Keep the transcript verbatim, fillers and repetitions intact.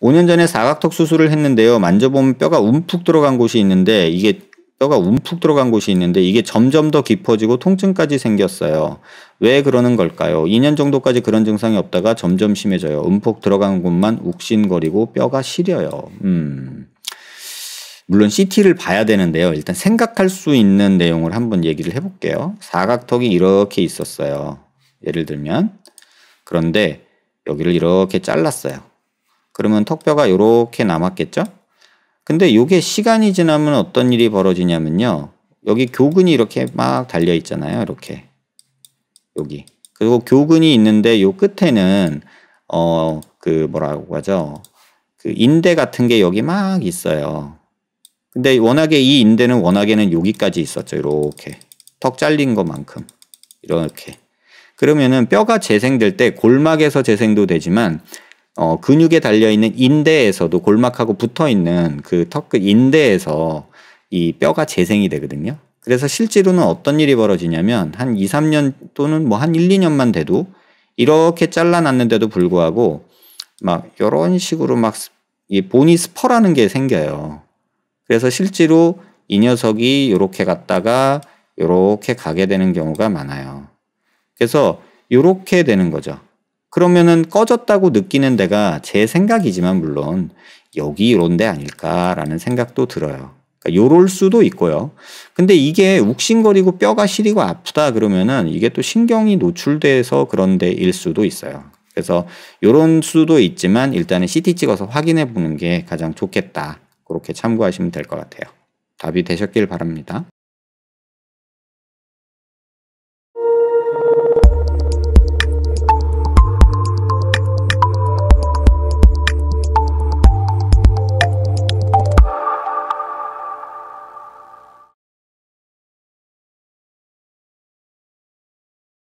오 년 전에 사각턱 수술을 했는데요. 만져보면 뼈가 움푹 들어간 곳이 있는데 이게 뼈가 움푹 들어간 곳이 있는데 이게 점점 더 깊어지고 통증까지 생겼어요. 왜 그러는 걸까요? 이 년 정도까지 그런 증상이 없다가 점점 심해져요. 움푹 들어간 곳만 욱신거리고 뼈가 시려요. 음. 물론 씨티를 봐야 되는데요. 일단 생각할 수 있는 내용을 한번 얘기를 해볼게요. 사각턱이 이렇게 있었어요. 예를 들면. 그런데 여기를 이렇게 잘랐어요. 그러면 턱뼈가 이렇게 남았겠죠? 근데 이게 시간이 지나면 어떤 일이 벌어지냐면요. 여기 교근이 이렇게 막 달려 있잖아요. 이렇게. 여기. 그리고 교근이 있는데 요 끝에는 어, 그 뭐라고 하죠? 그 인대 같은 게 여기 막 있어요. 근데 워낙에 이 인대는 워낙에는 여기까지 있었죠. 이렇게. 턱 잘린 것만큼. 이렇게. 그러면은 뼈가 재생될 때 골막에서 재생도 되지만 어, 근육에 달려있는 인대에서도 골막하고 붙어있는 그 턱 끝 인대에서 이 뼈가 재생이 되거든요. 그래서 실제로는 어떤 일이 벌어지냐면 한 이, 삼 년 또는 뭐 한 일, 이 년만 돼도 이렇게 잘라놨는데도 불구하고 막 이런 식으로 막 이 보니 스퍼라는 게 생겨요. 그래서 실제로 이 녀석이 이렇게 갔다가 이렇게 가게 되는 경우가 많아요. 그래서 이렇게 되는 거죠. 그러면은 꺼졌다고 느끼는 데가 제 생각이지만 물론 여기 이런 데 아닐까라는 생각도 들어요. 그러니까 요럴 수도 있고요. 근데 이게 욱신거리고 뼈가 시리고 아프다 그러면은 이게 또 신경이 노출돼서 그런 데일 수도 있어요. 그래서 요런 수도 있지만 일단은 씨티 찍어서 확인해 보는 게 가장 좋겠다. 그렇게 참고하시면 될 것 같아요. 답이 되셨길 바랍니다.